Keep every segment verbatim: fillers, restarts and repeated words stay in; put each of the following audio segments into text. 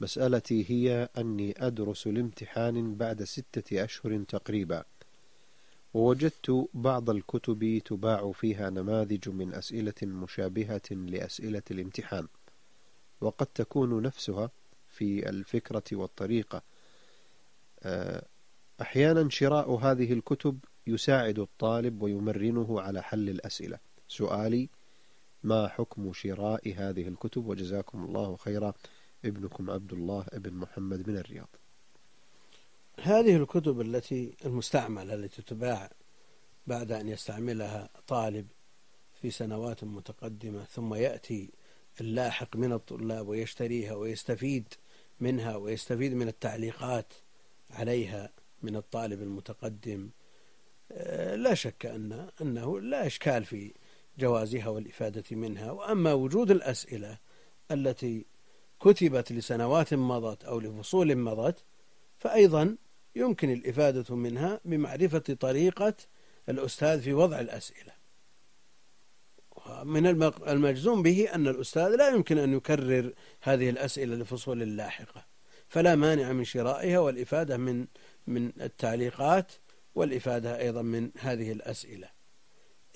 مسألتي هي أني أدرس الامتحان بعد ستة أشهر تقريبا، ووجدت بعض الكتب تباع فيها نماذج من أسئلة مشابهة لأسئلة الامتحان، وقد تكون نفسها في الفكرة والطريقة. أحيانا شراء هذه الكتب يساعد الطالب ويمرنه على حل الأسئلة. سؤالي: ما حكم شراء هذه الكتب؟ وجزاكم الله خيرا. ابنكم عبد الله ابن محمد من الرياض. هذه الكتب التي المستعملة التي تباع بعد أن يستعملها طالب في سنوات متقدمة، ثم يأتي اللاحق من الطلاب ويشتريها ويستفيد منها ويستفيد من التعليقات عليها من الطالب المتقدم، لا شك أن أنه لا إشكال في جوازها والإفادة منها. وأما وجود الأسئلة التي كتبت لسنوات مضت أو لفصول مضت فأيضا يمكن الإفادة منها بمعرفة طريقة الأستاذ في وضع الأسئلة، ومن المجزوم به أن الأستاذ لا يمكن أن يكرر هذه الأسئلة لفصول اللاحقة، فلا مانع من شرائها والإفادة من من التعليقات والإفادة أيضا من هذه الأسئلة،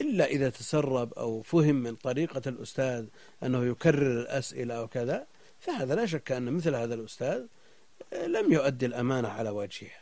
إلا إذا تسرب أو فهم من طريقة الأستاذ أنه يكرر الأسئلة أو كذا، فهذا لا شك أن مثل هذا الأستاذ لم يؤدي الأمانة على وجهها.